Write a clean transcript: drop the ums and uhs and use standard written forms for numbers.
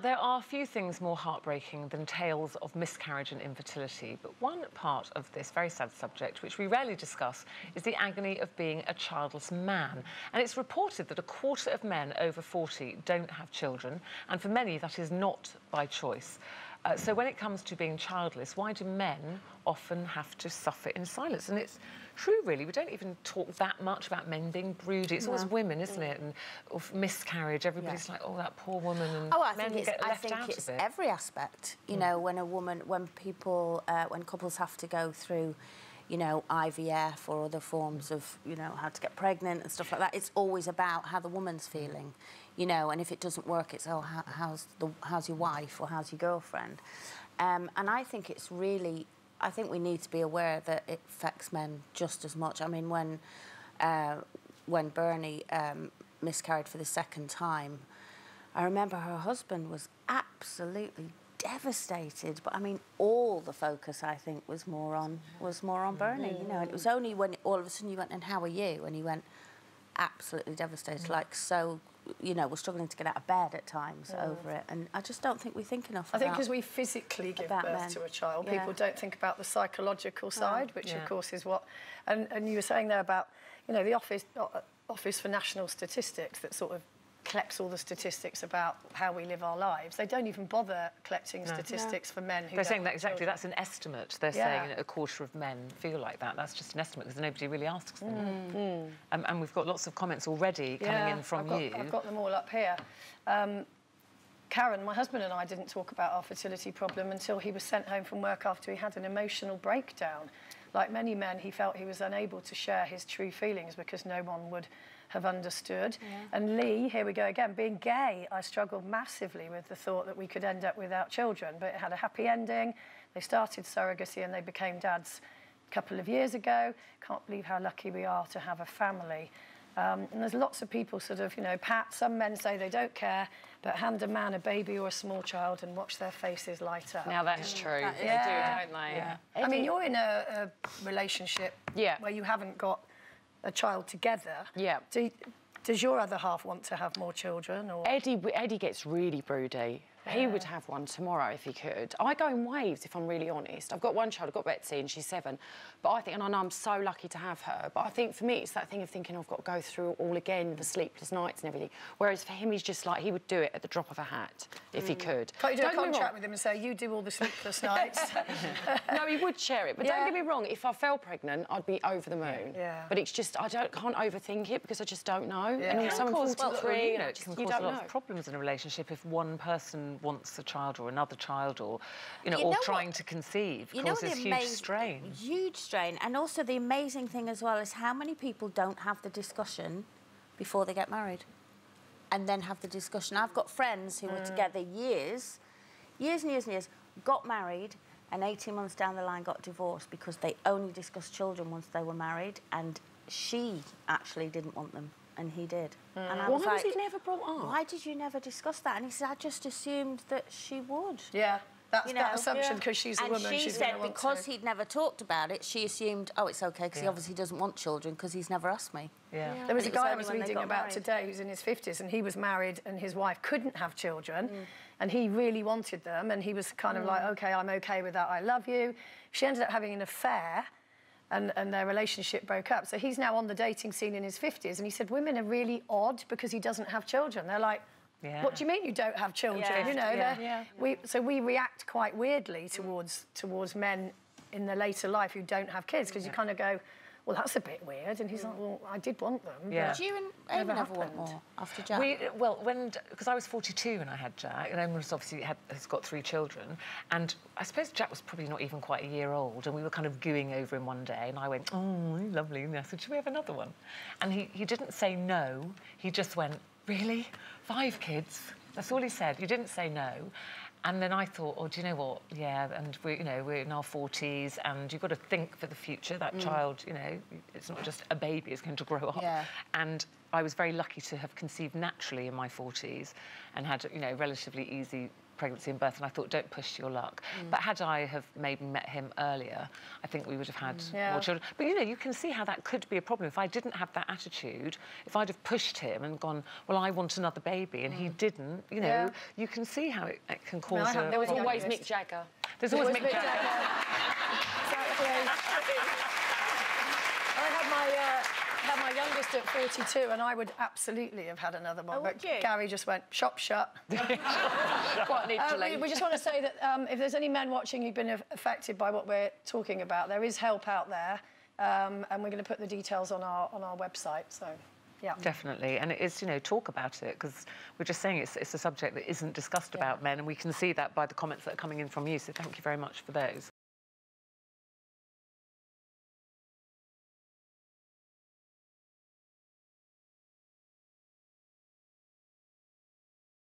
There are few things more heartbreaking than tales of miscarriage and infertility, but one part of this very sad subject, which we rarely discuss, is the agony of being a childless man. And it's reported that a quarter of men over 40 don't have children, and for many that is not by choice. So when it comes to being childless, why do men often have to suffer in silence? And it's true, really. We don't even talk that much about men being broody. It's always women, isn't it? And miscarriage. Everybody's like, oh, that poor woman. And oh, I think it's every aspect. You know, when a woman, when couples have to go through, you know, IVF or other forms of, you know, how to get pregnant and stuff like that, it's always about how the woman's feeling. You know, and if it doesn't work, it's, oh, how's your wife or how's your girlfriend? And I think it's really, I think we need to be aware that it affects men just as much. I mean, when Bernie miscarried for the second time, I remember her husband was absolutely devastated, but I mean, all the focus, I think, was more on Bernie. You know, and it was only when all of a sudden you went, and how are you? And he went, absolutely devastated, like, so, you know, we're struggling to get out of bed at times over it, and I just don't think we think enough about it. I think because we physically give birth to a child, people don't think about the psychological side, which, of course, is what... And you were saying there about, you know, the Office for National Statistics that sort of collects all the statistics about how we live our lives. They don't even bother collecting statistics for men who... They're saying that exactly, that's an estimate. They're saying that a quarter of men feel like that. That's just an estimate because nobody really asks them. And we've got lots of comments already coming in from you. I've got them all up here. Karen, my husband and I didn't talk about our fertility problem until he was sent home from work after he had an emotional breakdown. Like many men, he felt he was unable to share his true feelings because no one would have understood. And Lee, here we go again, being gay, I struggled massively with the thought that we could end up without children, but it had a happy ending. They started surrogacy and they became dads a couple of years ago. Can't believe how lucky we are to have a family. And there's lots of people sort of, you know, Pat, some men say they don't care, but hand a man a baby or a small child and watch their faces light up. Now that's true. That is, they do, don't they? I mean, you're in a relationship where you haven't got a child together. Does your other half want to have more children? Or? Eddie gets really broody. He would have one tomorrow if he could. I go in waves, if I'm really honest. I've got one child, I've got Betsy, and she's 7. But I think, and I know I'm so lucky to have her, but I think for me it's that thing of thinking I've got to go through it all again, the sleepless nights and everything. Whereas for him, he's just like, he would do it at the drop of a hat if he could. Can't you do a contract with him and say, you do all the sleepless nights? No, he would share it. But don't get me wrong, if I fell pregnant, I'd be over the moon. But it's just, I can't overthink it because I just don't know. And also I'm 43, you know, it can cause a lot of problems in a relationship if one person wants a child or another child, or you know trying to conceive causes huge strain. And also the amazing thing as well is how many people don't have the discussion before they get married and then have the discussion. I've got friends who were together years and years, got married, and 18 months down the line got divorced because they only discussed children once they were married, and she actually didn't want them. And he did. And I was like, why was he never brought up? Why did you never discuss that? And he said, I just assumed that she would. That's that assumption, because she's a woman. And she said, because he'd never talked about it, she assumed, oh, it's OK, because he obviously doesn't want children, because he's never asked me. There was a guy I was reading about today who's in his 50s, and he was married, and his wife couldn't have children, and he really wanted them, and he was kind of like, OK, I'm OK with that, I love you. She ended up having an affair, and their relationship broke up. So he's now on the dating scene in his 50s, and he said women are really odd because he doesn't have children. They're like, what do you mean you don't have children? You know, we react quite weirdly towards men in their later life who don't have kids, because you kind of go, well, that's a bit weird. And he's like, well, I did want them. But did you and Emma never want more after Jack? Because I was 42 when I had Jack, and Emma obviously has got 3 children. And I suppose Jack was probably not even quite a year old, and we were kind of gooing over him one day, and I went, oh, lovely. And I said, should we have another one? And he didn't say no. He just went, really? 5 kids? That's all he said. He didn't say no. And then I thought, oh, do you know what? And we're in our 40s, and you've got to think for the future. That child, you know, it's not just a baby; it's going to grow up. And I was very lucky to have conceived naturally in my 40s, and had, you know, relatively easy pregnancy and birth, and I thought, don't push your luck. But had I have maybe met him earlier, I think we would have had more children. But, you know, you can see how that could be a problem. If I didn't have that attitude, if I'd have pushed him and gone, well, I want another baby, and he didn't, you know, you can see how it can cause a problem. There was always Mick Jagger. There's always Mick Jagger. Exactly. I had my youngest at 42, and I would absolutely have had another one, but Gary just went, shop shut. Quite literally. We just want to say that if there's any men watching who've been affected by what we're talking about, there is help out there, and we're going to put the details on our website, so... Yeah. Definitely, and it is, you know, talk about it, because we're just saying it's a subject that isn't discussed about men, and we can see that by the comments that are coming in from you, so thank you very much for those.